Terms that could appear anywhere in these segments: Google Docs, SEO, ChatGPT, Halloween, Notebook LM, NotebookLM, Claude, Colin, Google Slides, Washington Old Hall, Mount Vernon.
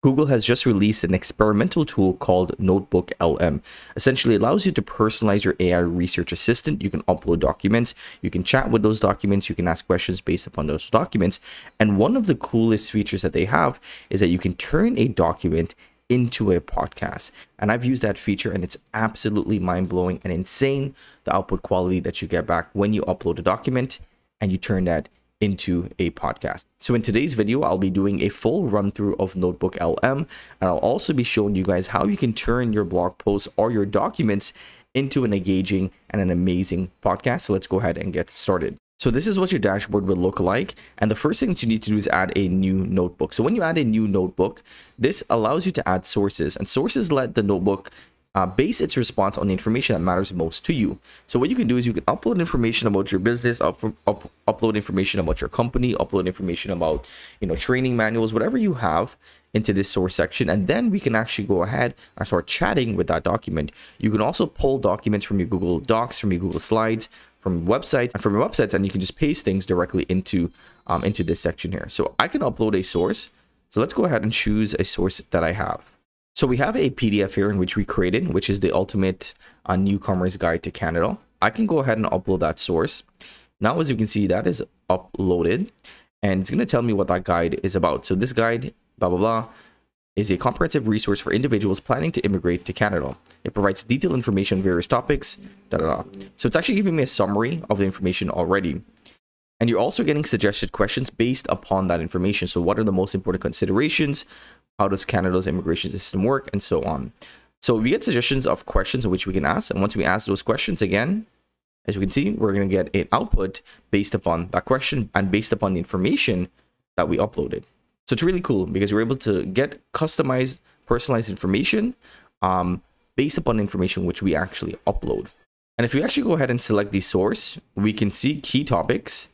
Google has just released an experimental tool called Notebook LM. Essentially, it allows you to personalize your AI research assistant. You can upload documents, you can chat with those documents, you can ask questions based upon those documents. And one of the coolest features that they have is that you can turn a document into a podcast. And I've used that feature and it's absolutely mind-blowing and insane, the output quality that you get back when you upload a document and you turn that into a podcast. So in today's video, I'll be doing a full run through of Notebook LM, and I'll also be showing you guys how you can turn your blog posts or your documents into an engaging and an amazing podcast. So let's go ahead and get started. So this is what your dashboard will look like. And the first thing that you need to do is add a new notebook. So when you add a new notebook, this allows you to add sources, and sources let the notebook base its response on the information that matters most to you. So what you can do is you can upload information about your business, upload information about your company, upload information about, training manuals, whatever you have into this source section. And then we can actually go ahead and start chatting with that document. You can also pull documents from your Google Docs, from your Google Slides, from websites, and and you can just paste things directly into this section here. So I can upload a source. So let's go ahead and choose a source that I have. So we have a PDF here in which we created, which is the ultimate newcomer's guide to Canada. I can go ahead and upload that source. Now, as you can see, that is uploaded and it's going to tell me what that guide is about. So this guide, blah, blah, blah, is a comprehensive resource for individuals planning to immigrate to Canada. It provides detailed information on various topics, da, da, da. So it's actually giving me a summary of the information already. And you're also getting suggested questions based upon that information. So what are the most important considerations? How does Canada's immigration system work, and so on. So we get suggestions of questions which we can ask. And once we ask those questions again, as you can see, we're going to get an output based upon that question and based upon the information that we uploaded. So it's really cool because we're able to get customized, personalized information based upon information which we actually upload. And if we actually go ahead and select the source, we can see key topics,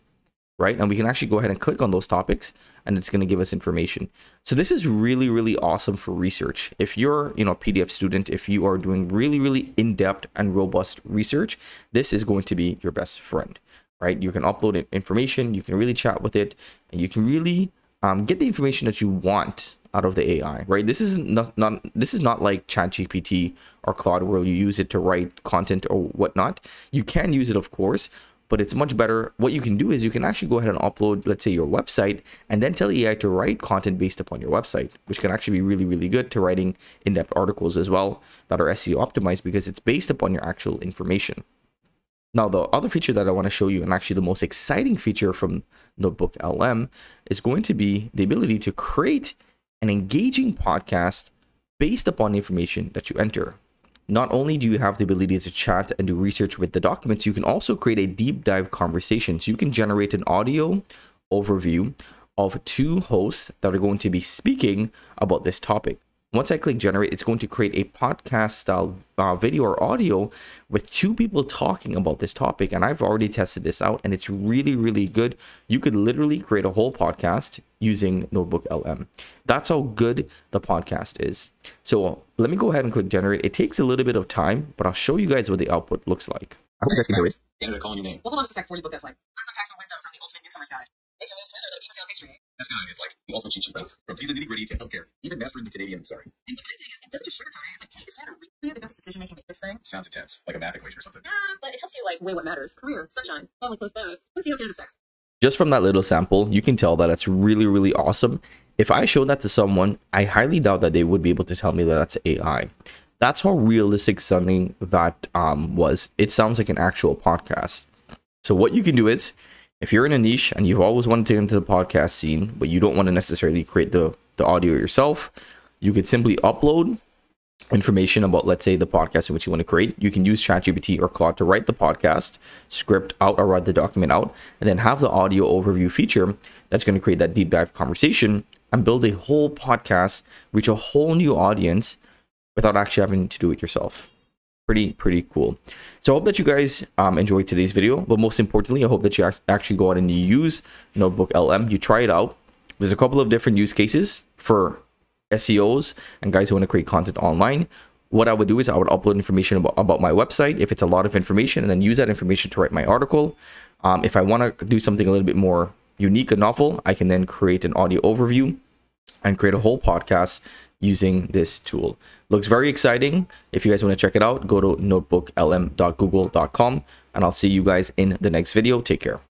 right? And we can actually go ahead and click on those topics and it's going to give us information. So this is really, really awesome for research. If you're, a PDF student, if you are doing really, really in-depth and robust research, this is going to be your best friend, right? You can upload information, you can really chat with it, and you can really get the information that you want out of the AI, right? This is not like ChatGPT or Claude where you use it to write content or whatnot. You can use it, of course, but it's much better. What you can do is you can actually go ahead and upload, let's say, your website, and then tell AI to write content based upon your website, which can actually be really, really good to writing in-depth articles as well that are SEO optimized because it's based upon your actual information. Now, the other feature that I want to show you, and actually the most exciting feature from Notebook LM, is going to be the ability to create an engaging podcast based upon the information that you enter. Not only do you have the ability to chat and do research with the documents, you can also create a deep dive conversation. So you can generate an audio overview of two hosts that are going to be speaking about this topic. Once I click generate, it's going to create a podcast style video or audio with two people talking about this topic. And I've already tested this out and it's really, really good. You could literally create a whole podcast using Notebook LM. That's how good the podcast is. So let me go ahead and click generate. It takes a little bit of time, but I'll show you guys what the output looks like. I hope you guys can hear it. We'll hold on just a sec before you book that flight. Let's unpack some wisdom from the ultimate newcomer's guide. It can move smoother than a beaver-tailed pastry. This guy is like the ultimate cheat sheet, right? From pizza nitty-gritty to healthcare, even mastering the Canadian, sorry. And what I take is, it doesn't just sugarcoat it. It's like, hey, is that a really advanced decision-making matrix thing? Sounds intense, like a math equation or something. Yeah, but it helps you, like, weigh what matters. Career, sunshine, family close by. Let's see how Canada's next. Just from that little sample, you can tell that it's really, really awesome. If I showed that to someone, I highly doubt that they would be able to tell me that that's AI. That's how realistic something that was. It sounds like an actual podcast. So what you can do is, if you're in a niche and you've always wanted to get into the podcast scene, but you don't want to necessarily create the audio yourself, you could simply upload information about, let's say, the podcast in which you want to create. You can use ChatGPT or Claude to write the podcast script out or write the document out, and then have the audio overview feature that's going to create that deep dive conversation and build a whole podcast, reach a whole new audience without actually having to do it yourself. Pretty cool. So I hope that you guys enjoyed today's video, but most importantly, I hope that you actually go out and you use Notebook LM. You try it out. There's a couple of different use cases for SEOs and guys who want to create content online. What I would do is I would upload information about my website, if it's a lot of information, and then use that information to write my article. If I want to do something a little bit more unique and novel, I can then create an audio overview and create a whole podcast using this tool. Looks very exciting. If you guys want to check it out, go to notebooklm.google.com, and I'll see you guys in the next video. Take care.